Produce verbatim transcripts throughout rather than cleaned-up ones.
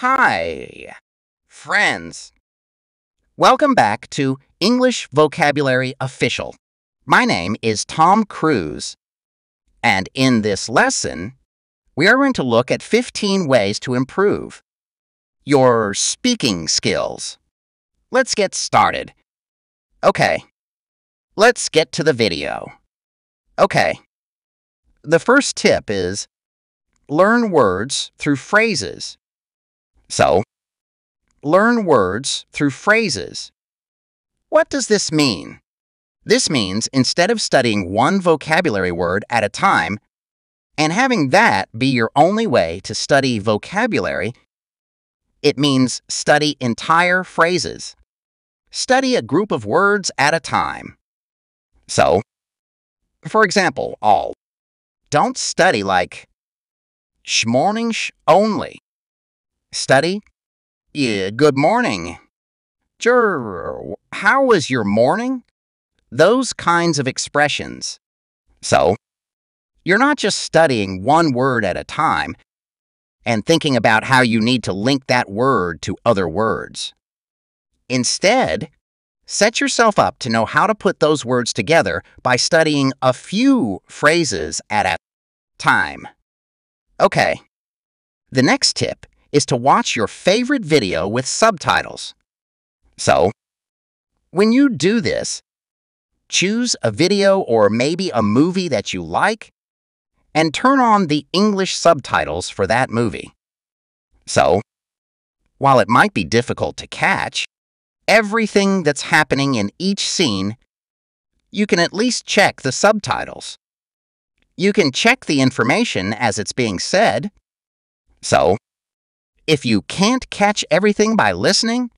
Hi, friends. Welcome back to English Vocabulary Official. My name is Tom Cruise, and in this lesson, we are going to look at fifteen ways to improve your speaking skills. Let's get started. Okay, let's get to the video. Okay, the first tip is learn words through phrases. So, learn words through phrases. What does this mean? This means instead of studying one vocabulary word at a time and having that be your only way to study vocabulary, it means study entire phrases. Study a group of words at a time. So, for example, all. Don't study like shmornings only. Study, yeah, good morning. Jur, how was your morning? Those kinds of expressions. So, you're not just studying one word at a time and thinking about how you need to link that word to other words. Instead, set yourself up to know how to put those words together by studying a few phrases at a time. Okay, the next tip is to watch your favorite video with subtitles. So, when you do this, choose a video or maybe a movie that you like and turn on the English subtitles for that movie. So, while it might be difficult to catch everything that's happening in each scene, you can at least check the subtitles. You can check the information as it's being said. So, if you can't catch everything by listening,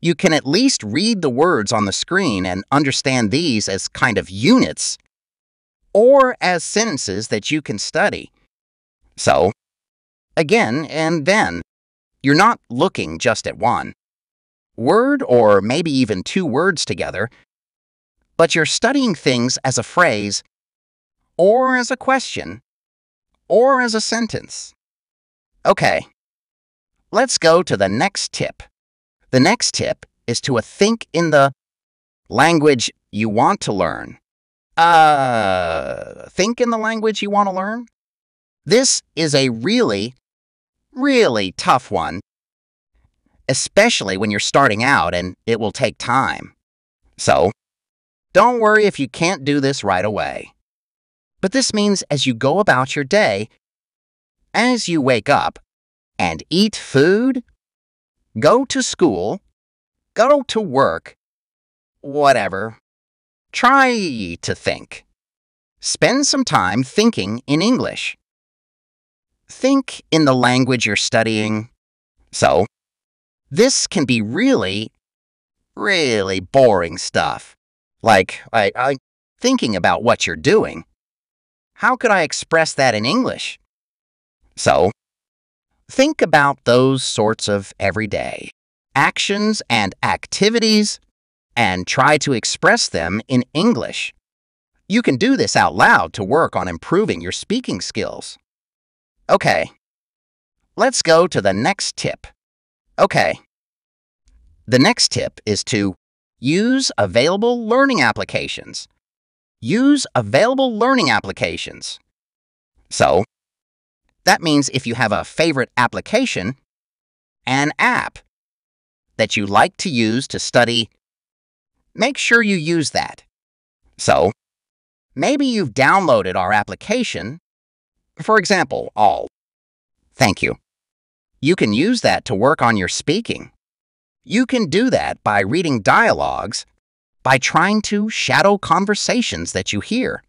you can at least read the words on the screen and understand these as kind of units or as sentences that you can study. So, again and then, you're not looking just at one word or maybe even two words together, but you're studying things as a phrase or as a question or as a sentence. Okay. Let's go to the next tip. The next tip is to think in the language you want to learn. Uh, think in the language you want to learn? This is a really, really tough one, especially when you're starting out and it will take time. So, don't worry if you can't do this right away. But this means as you go about your day, as you wake up, and eat food, go to school, go to work, whatever. Try to think. Spend some time thinking in English. Think in the language you're studying. So, this can be really, really boring stuff. Like, I, I, thinking about what you're doing. How could I express that in English? So, think about those sorts of everyday actions and activities and try to express them in English. You can do this out loud to work on improving your speaking skills. Okay, let's go to the next tip. Okay, the next tip is to use available learning applications. Use available learning applications. So, that means if you have a favorite application, an app that you like to use to study, make sure you use that. So, maybe you've downloaded our application. For example, all. Thank you. You can use that to work on your speaking. You can do that by reading dialogues, by trying to shadow conversations that you hear.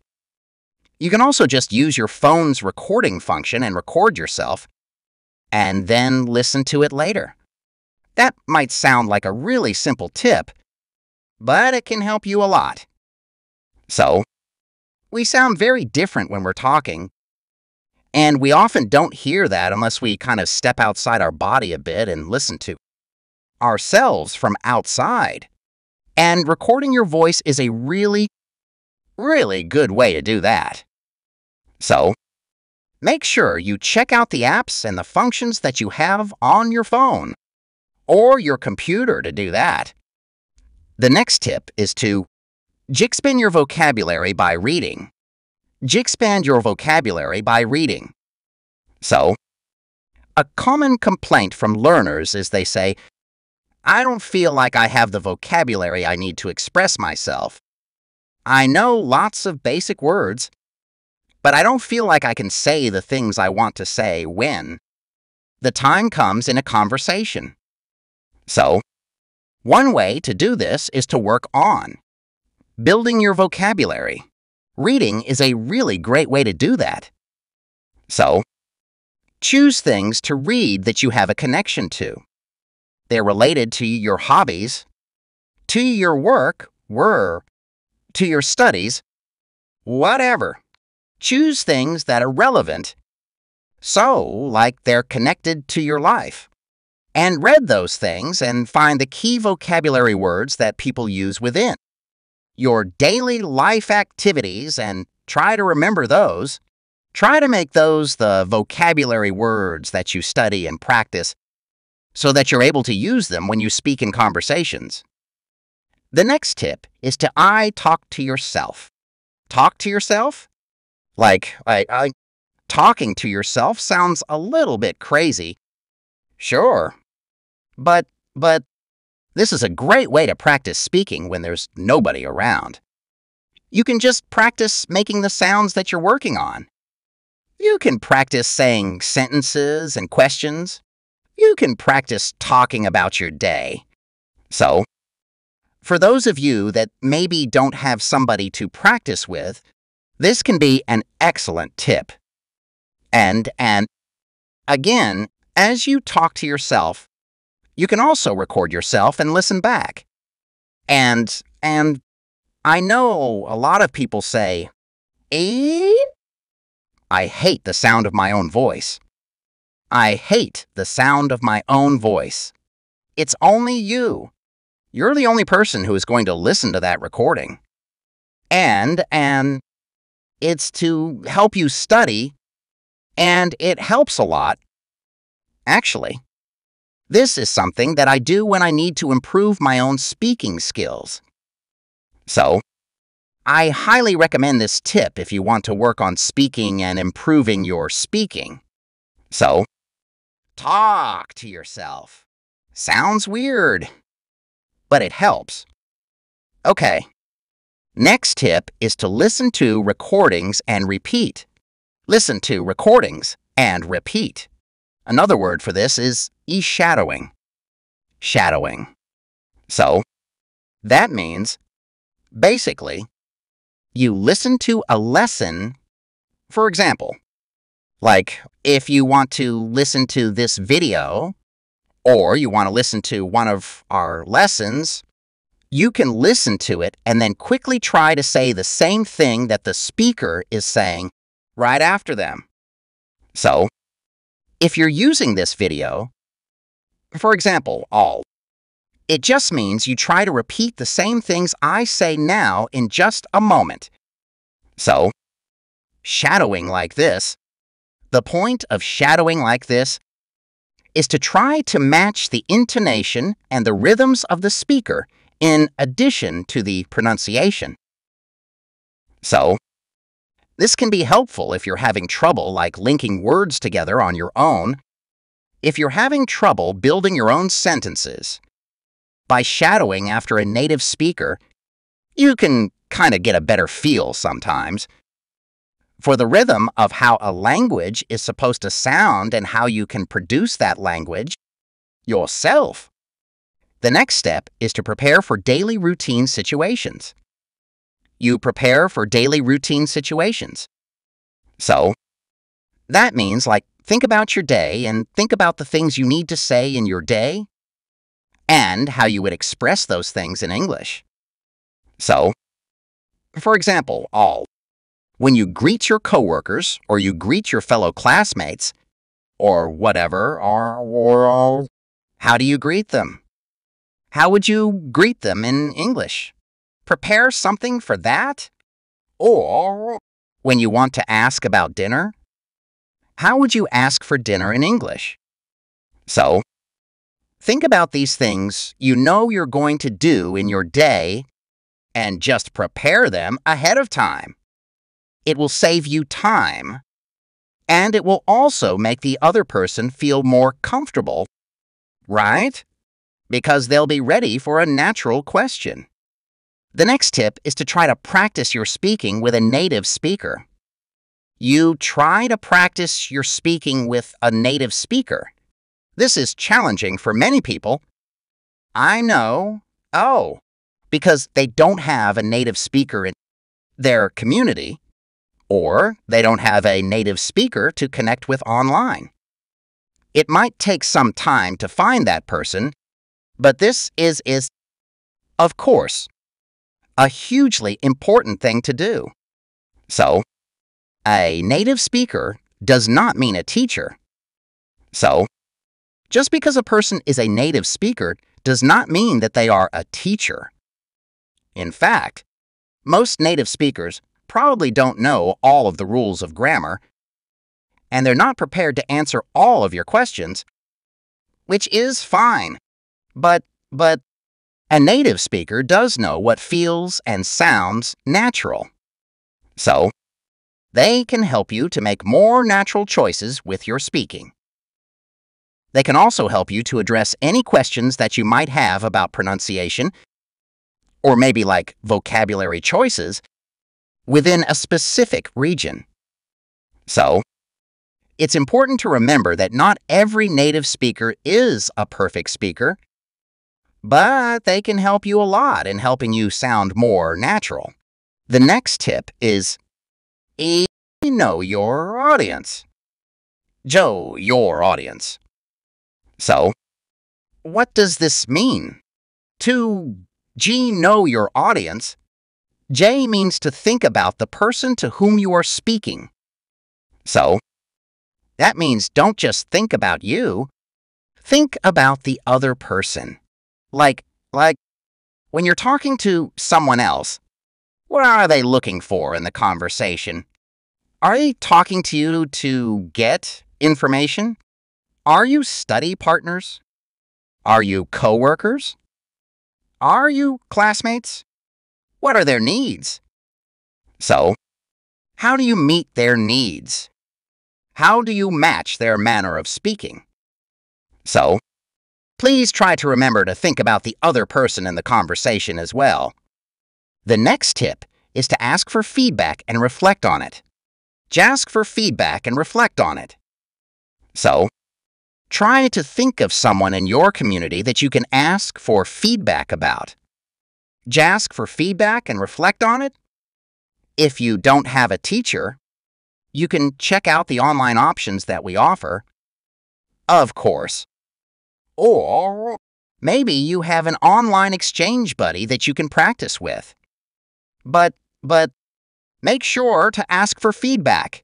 You can also just use your phone's recording function and record yourself, and then listen to it later. That might sound like a really simple tip, but it can help you a lot. So, we sound very different when we're talking, and we often don't hear that unless we kind of step outside our body a bit and listen to ourselves from outside. And recording your voice is a really, really good way to do that. So, Make sure you check out the apps and the functions that you have on your phone or your computer to do that. The next tip is to jigspin your vocabulary by reading. Jigspin your vocabulary by reading. So, a common complaint from learners is they say, I don't feel like I have the vocabulary I need to express myself. I know lots of basic words, but I don't feel like I can say the things I want to say when the time comes in a conversation. So, one way to do this is to work on building your vocabulary. Reading is a really great way to do that. So, choose things to read that you have a connection to. They're related to your hobbies, to your work, were, to your studies, whatever. Choose things that are relevant, so like they're connected to your life, and read those things and find the key vocabulary words that people use within your daily life activities and try to remember those. Try to make those the vocabulary words that you study and practice so that you're able to use them when you speak in conversations. The next tip is to I talk to yourself. Talk to yourself? Like, I, I, talking to yourself sounds a little bit crazy. Sure, but, but this is a great way to practice speaking when there's nobody around. You can just practice making the sounds that you're working on. You can practice saying sentences and questions. You can practice talking about your day. So, for those of you that maybe don't have somebody to practice with, this can be an excellent tip. And, and, again, as you talk to yourself, you can also record yourself and listen back. And, and, I know a lot of people say, eh? I hate the sound of my own voice. I hate the sound of my own voice. It's only you. You're the only person who is going to listen to that recording. And, and, it's to help you study, and it helps a lot. Actually, this is something that I do when I need to improve my own speaking skills. So, I highly recommend this tip if you want to work on speaking and improving your speaking. So, talk to yourself. Sounds weird, but it helps. Okay. Next tip is to listen to recordings and repeat. Listen to recordings and repeat. Another word for this is e-shadowing. Shadowing. So, that means, basically, you listen to a lesson, for example, like if you want to listen to this video or you want to listen to one of our lessons, you can listen to it and then quickly try to say the same thing that the speaker is saying right after them. So, if you're using this video, for example, all, it just means you try to repeat the same things I say now in just a moment. So, shadowing like this, the point of shadowing like this is to try to match the intonation and the rhythms of the speaker in addition to the pronunciation. So, this can be helpful if you're having trouble like linking words together on your own. If you're having trouble building your own sentences, by shadowing after a native speaker, you can kind of get a better feel sometimes for the rhythm of how a language is supposed to sound and how you can produce that language yourself. The next step is to prepare for daily routine situations. You prepare for daily routine situations. So, that means, like, think about your day and think about the things you need to say in your day and how you would express those things in English. So, for example, all, when you greet your coworkers or you greet your fellow classmates or whatever, or, or all, how do you greet them? How would you greet them in English? Prepare something for that? Or when you want to ask about dinner, how would you ask for dinner in English? So, think about these things you know you're going to do in your day and just prepare them ahead of time. It will save you time, and it will also make the other person feel more comfortable, right? Because they'll be ready for a natural question. The next tip is to try to practice your speaking with a native speaker. You try to practice your speaking with a native speaker. This is challenging for many people. I know, oh, because they don't have a native speaker in their community, or they don't have a native speaker to connect with online. It might take some time to find that person, but this is, is, of course, a hugely important thing to do. So, a native speaker does not mean a teacher. So, just because a person is a native speaker does not mean that they are a teacher. In fact, most native speakers probably don't know all of the rules of grammar, and they're not prepared to answer all of your questions, which is fine, but, but, a native speaker does know what feels and sounds natural. So, they can help you to make more natural choices with your speaking. They can also help you to address any questions that you might have about pronunciation, or maybe like vocabulary choices, within a specific region. So, it's important to remember that not every native speaker is a perfect speaker, but they can help you a lot in helping you sound more natural. The next tip is e know your audience. Joe, your audience. So, what does this mean? To G know your audience, J means to think about the person to whom you are speaking. So, that means don't just think about you, think about the other person. Like, like, when you're talking to someone else, what are they looking for in the conversation? Are they talking to you to get information? Are you study partners? Are you coworkers? Are you classmates? What are their needs? So, how do you meet their needs? How do you match their manner of speaking? So, please try to remember to think about the other person in the conversation as well. The next tip is to ask for feedback and reflect on it. Just ask for feedback and reflect on it. So, try to think of someone in your community that you can ask for feedback about. Just ask for feedback and reflect on it. If you don't have a teacher, you can check out the online options that we offer, of course. Or maybe you have an online exchange buddy that you can practice with. But, but, make sure to ask for feedback.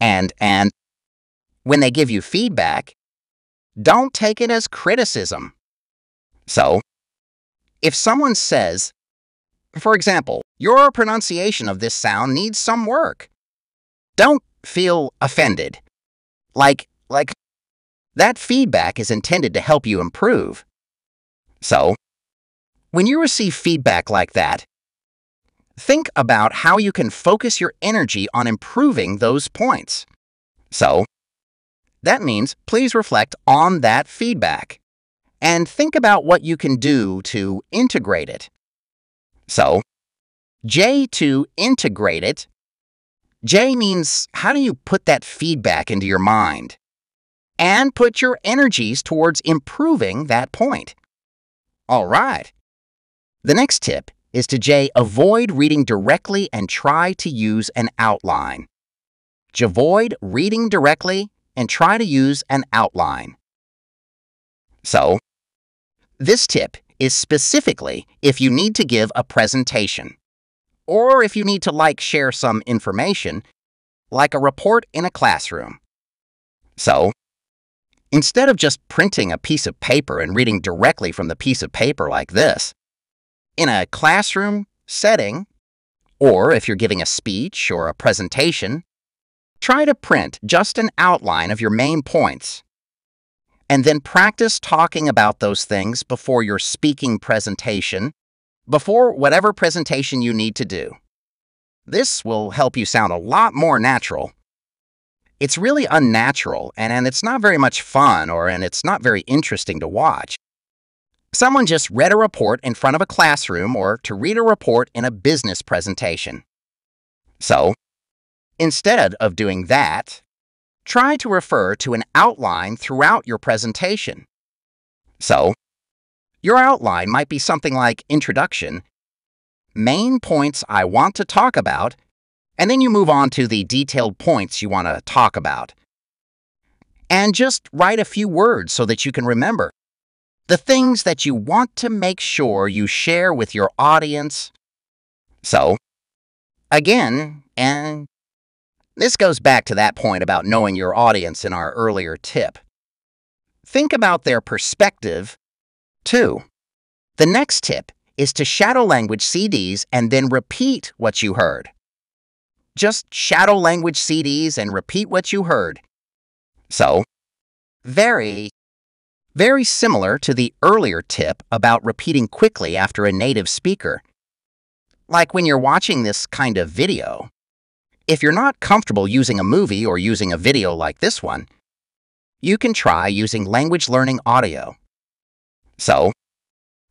And, and, when they give you feedback, don't take it as criticism. So, if someone says, for example, your pronunciation of this sound needs some work, don't feel offended. Like, like, that feedback is intended to help you improve. So, when you receive feedback like that, think about how you can focus your energy on improving those points. So, that means please reflect on that feedback and think about what you can do to integrate it. So, J to integrate it. J means how do you put that feedback into your mind? And put your energies towards improving that point. All right. The next tip is to J, avoid reading directly and try to use an outline. J, avoid reading directly and try to use an outline. So, this tip is specifically if you need to give a presentation, or if you need to like share some information, like a report in a classroom. So, instead of just printing a piece of paper and reading directly from the piece of paper like this, in a classroom setting, or if you're giving a speech or a presentation, Try to print just an outline of your main points, and then practice talking about those things before your speaking presentation, before whatever presentation you need to do. This will help you sound a lot more natural. It's really unnatural, and, and it's not very much fun, or and it's not very interesting to watch. Someone just read a report in front of a classroom or to read a report in a business presentation. So, instead of doing that, try to refer to an outline throughout your presentation. So, your outline might be something like introduction, main points I want to talk about, and then you move on to the detailed points you want to talk about. And just write a few words so that you can remember the things that you want to make sure you share with your audience. So, again, and this goes back to that point about knowing your audience in our earlier tip. Think about their perspective, too. The next tip is to shadow language C Ds and then repeat what you heard. Just shadow language C Ds and repeat what you heard. So, very, very similar to the earlier tip about repeating quickly after a native speaker. Like when you're watching this kind of video, if you're not comfortable using a movie or using a video like this one, you can try using language learning audio. So,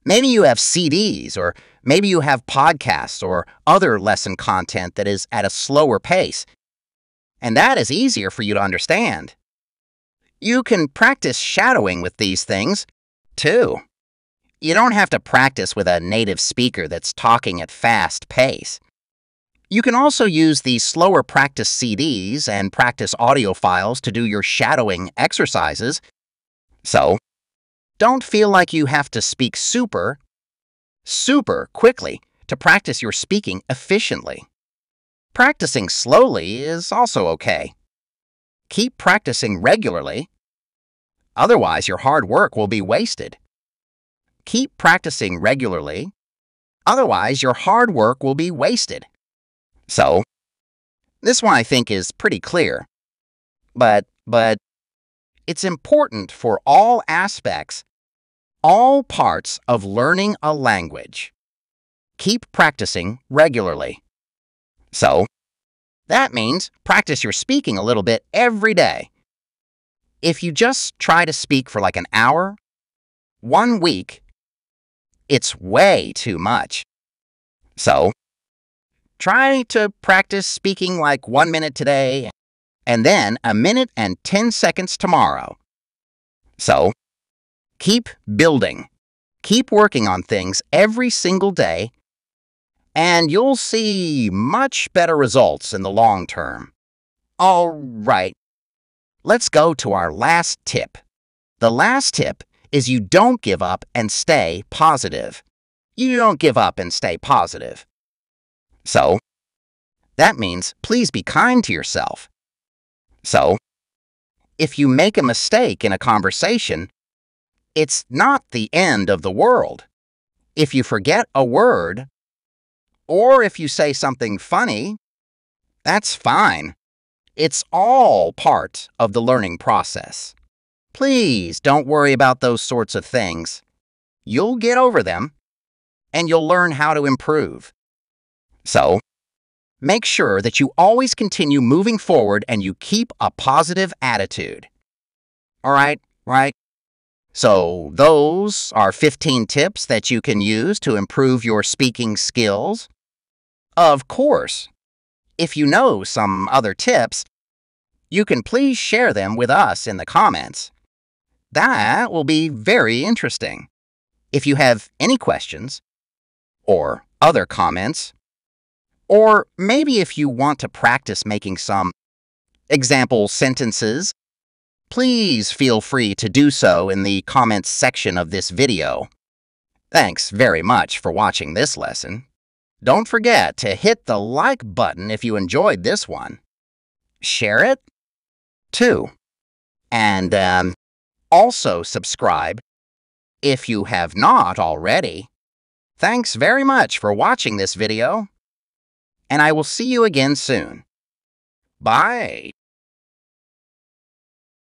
maybe you have C Ds, or maybe you have podcasts or other lesson content that is at a slower pace, and that is easier for you to understand. You can practice shadowing with these things, too. You don't have to practice with a native speaker that's talking at fast pace. You can also use the slower practice C Ds and practice audio files to do your shadowing exercises. So, don't feel like you have to speak super, super quickly to practice your speaking efficiently. Practicing slowly is also okay. Keep practicing regularly, otherwise your hard work will be wasted. Keep practicing regularly, otherwise your hard work will be wasted. So, this one I think is pretty clear, but, but it's important for all aspects, all parts of learning a language. Keep practicing regularly. So, that means practice your speaking a little bit every day. If you just try to speak for like an hour, one week, it's way too much. So, try to practice speaking like one minute today and then a minute and ten seconds tomorrow. So, keep building. Keep working on things every single day, and you'll see much better results in the long term. All right, let's go to our last tip. The last tip is you don't give up and stay positive. You don't give up and stay positive. So, that means please be kind to yourself. So, if you make a mistake in a conversation, it's not the end of the world. If you forget a word, or if you say something funny, that's fine. It's all part of the learning process. Please don't worry about those sorts of things. You'll get over them, and you'll learn how to improve. So, make sure that you always continue moving forward and you keep a positive attitude. All right, right? So, those are fifteen tips that you can use to improve your speaking skills. Of course, if you know some other tips, you can please share them with us in the comments. That will be very interesting. If you have any questions or other comments, or maybe if you want to practice making some example sentences, please feel free to do so in the comments section of this video. Thanks very much for watching this lesson. Don't forget to hit the like button if you enjoyed this one. Share it, too. And um, also subscribe if you have not already. Thanks very much for watching this video. And I will see you again soon. Bye.